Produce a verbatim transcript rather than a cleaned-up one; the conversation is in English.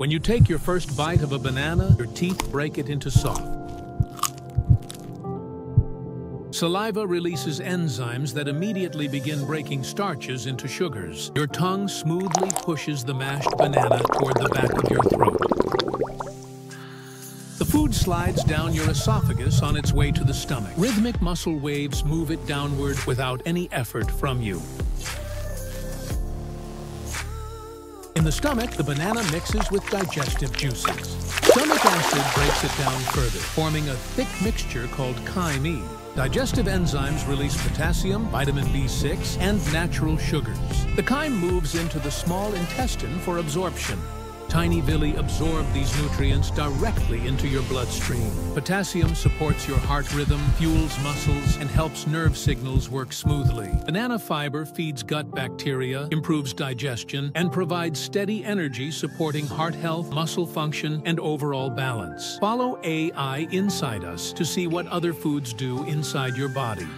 When you take your first bite of a banana, your teeth break it into soft. Saliva releases enzymes that immediately begin breaking starches into sugars. Your tongue smoothly pushes the mashed banana toward the back of your throat. The food slides down your esophagus on its way to the stomach. Rhythmic muscle waves move it downward without any effort from you. In the stomach, the banana mixes with digestive juices. Stomach acid breaks it down further, forming a thick mixture called chyme. Digestive enzymes release potassium, vitamin B six, and natural sugars. The chyme moves into the small intestine for absorption. Tiny villi absorb these nutrients directly into your bloodstream. Potassium supports your heart rhythm, fuels muscles, and helps nerve signals work smoothly. Banana fiber feeds gut bacteria, improves digestion, and provides steady energy supporting heart health, muscle function, and overall balance. Follow A I Inside Us to see what other foods do inside your body.